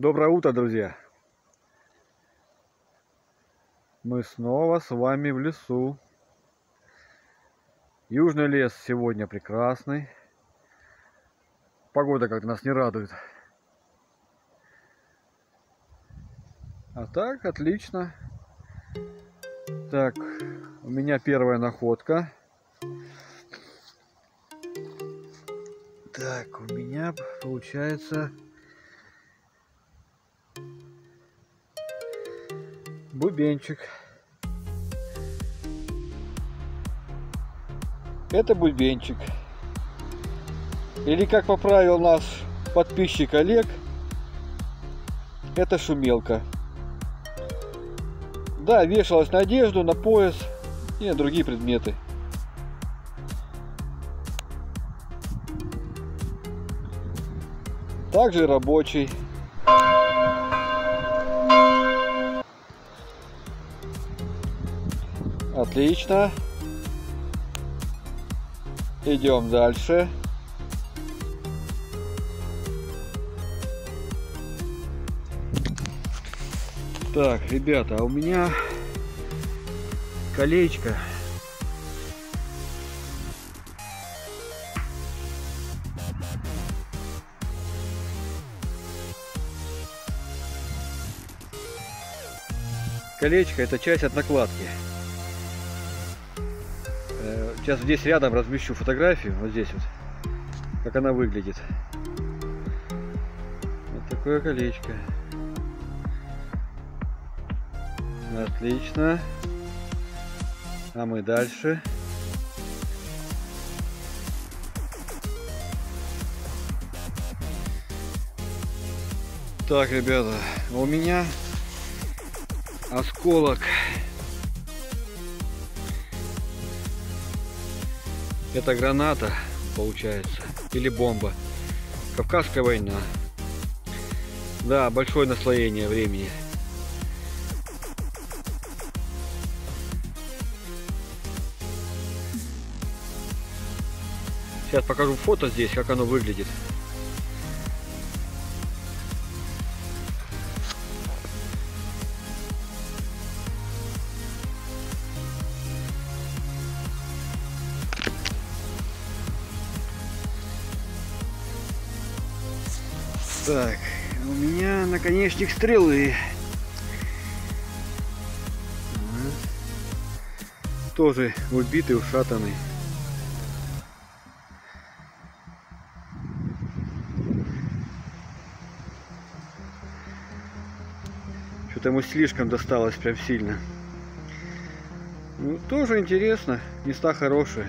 Доброе утро, друзья! Мы снова с вами в лесу. Южный лес сегодня прекрасный. Погода как-то нас не радует. А так, отлично. Так, у меня первая находка. Так, у меня получается... бубенчик. Это бубенчик. Или, как поправил нас подписчик Олег, это шумелка. Да, вешалась на одежду, на пояс и на другие предметы. Также рабочий. Отлично. Идем дальше. Так, ребята, у меня колечко. Колечко — это часть от накладки. Сейчас здесь рядом размещу фотографию, вот здесь вот, как она выглядит. Вот такое колечко. Отлично. А мы дальше. Так, ребята, у меня осколок. Это граната, получается, или бомба. Кавказская война. Да, большое наслоение времени. Сейчас покажу фото здесь, как оно выглядит. Так, у меня наконечник стрелы. Тоже убитый, ушатанный. Что-то ему слишком досталось прям сильно. Ну, тоже интересно, места хорошие.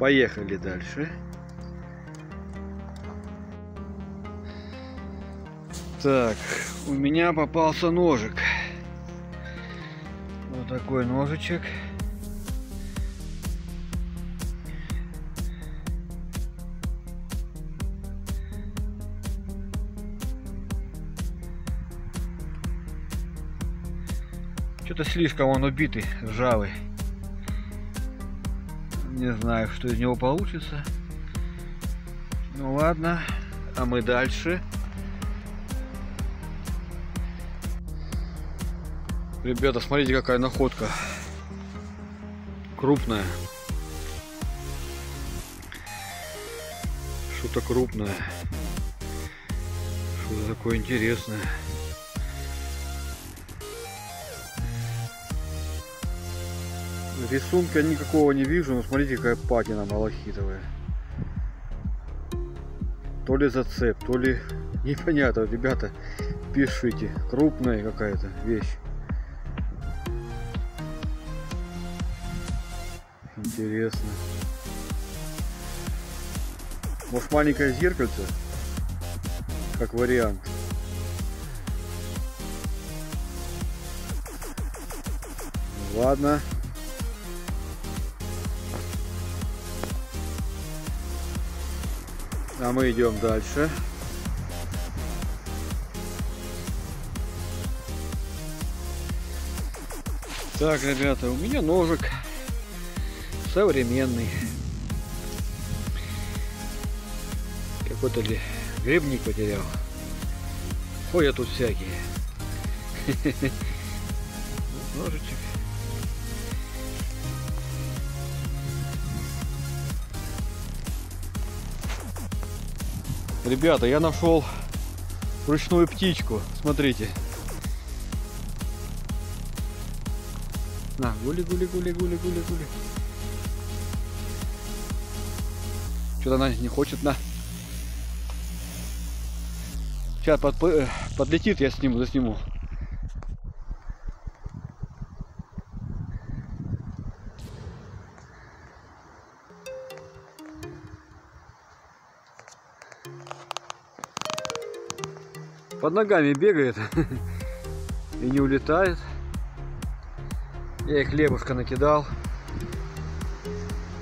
Поехали дальше. Так, у меня попался ножик. Вот такой ножичек. Что-то слишком он убитый, ржавый. Не знаю, что из него получится. Ну ладно, а мы дальше. Ребята, смотрите, какая находка. Крупная. Что-то крупное. Что-то такое интересное. Рисунка никакого не вижу, но смотрите, какая патина малахитовая. То ли зацеп, то ли... непонятно, ребята, пишите. Крупная какая-то вещь. Интересно. Может, маленькое зеркальце? Как вариант. Ладно. А мы идем дальше. Так, ребята, у меня ножик современный. работали, грибник потерял. Ходят тут всякие. Ножичек. Ребята, я нашел ручную птичку. Смотрите. На, гули-гули-гули-гули-гули-гули. Что-то она не хочет, на. Сейчас подлетит, я сниму, засниму. Под ногами бегает и не улетает. Я ей хлебушка накидал.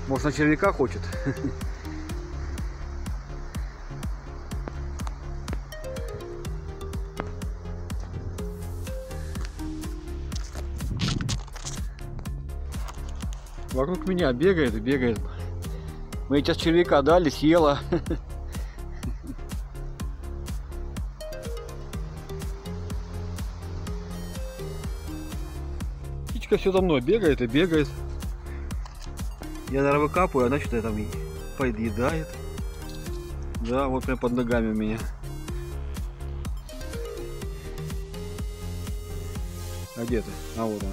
Может, на червяка хочет. Вокруг меня бегает и бегает. Мы сейчас червяка дали, съела. Птичка все за мной бегает и бегает. Я, наверное, выкапываю, она что-то там подъедает. Да, вот прям под ногами у меня. А где ты? А вот она.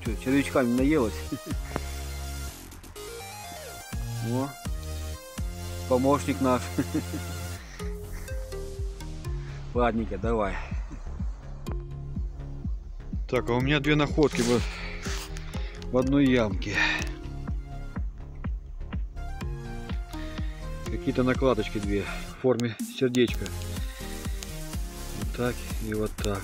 Что, червячками наелась? О, помощник наш. Ладненько, давай. Так, а у меня две находки в одной ямке. Какие-то накладочки две в форме сердечка. Так и вот так.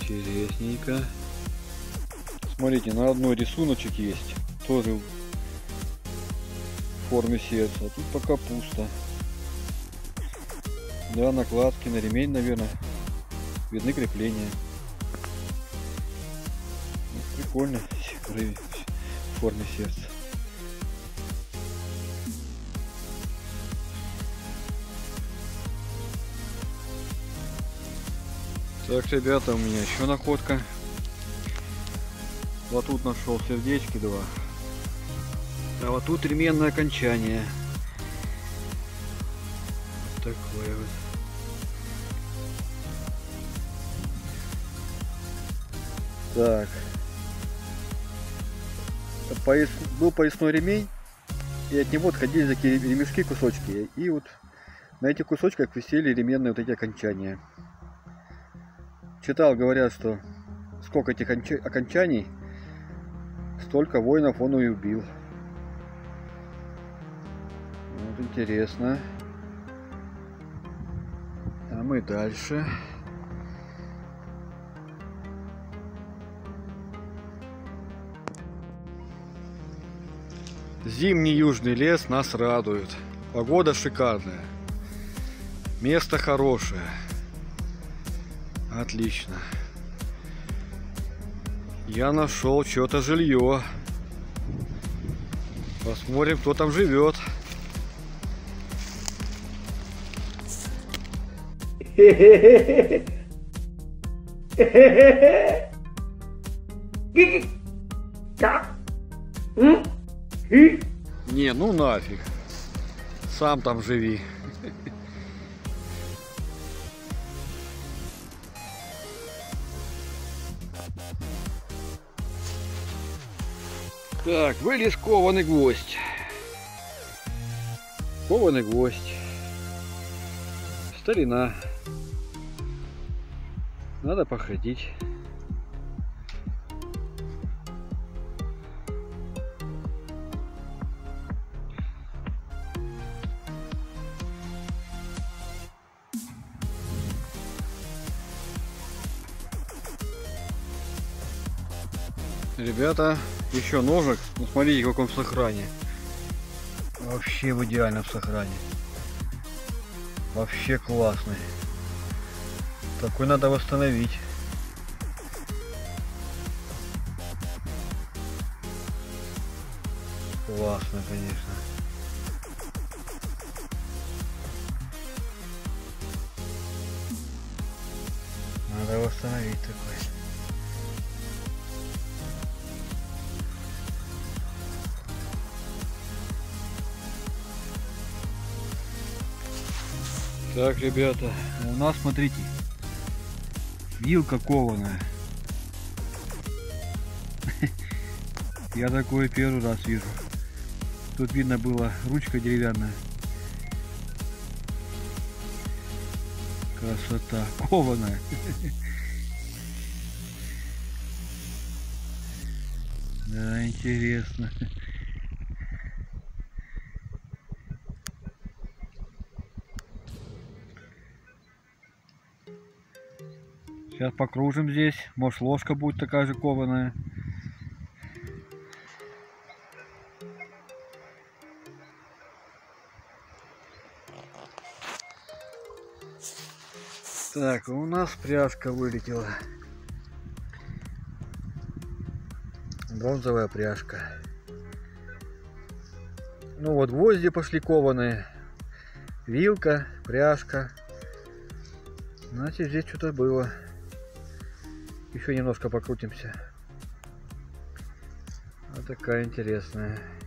Интересненько. Смотрите, на одной рисуночек есть. Тоже в форме сердца. А тут пока пусто. Да, накладки на ремень, наверное. Видны крепления. Прикольно. В форме сердца. Так, ребята, у меня еще находка. Вот тут нашел сердечки два. А вот тут ременное окончание. Вот такое вот. Так. Был поясной ремень, и от него отходили такие ремешки, кусочки. И вот на этих кусочках висели ременные вот эти окончания. Читал, говорят, что сколько этих окончаний, столько воинов он и убил. Вот интересно. А мы дальше. Зимний южный лес нас радует. Погода шикарная. Место хорошее. Отлично. Я нашел что-то жилье. Посмотрим, кто там живет. Не, ну нафиг. Сам там живи. Так, вылез кованый гвоздь. Кованый гвоздь. Старина. Надо походить. Ребята, еще ножик. Ну, смотрите, как он в сохране. Вообще в идеальном сохране. Вообще классный. Такой надо восстановить. Классно, конечно. Надо восстановить такой. Так, ребята, у нас, смотрите, вилка кованая. Я такое первый раз вижу. Тут видно было ручка деревянная. Красота, кованая. Да, интересно. Сейчас покружим здесь, может ложка будет такая же кованая. Так, у нас пряжка вылетела. Бронзовая пряжка. Ну вот гвозди пошли кованые. Вилка, пряжка. Значит, здесь что-то было. Еще немножко покрутимся. Вот такая интересная.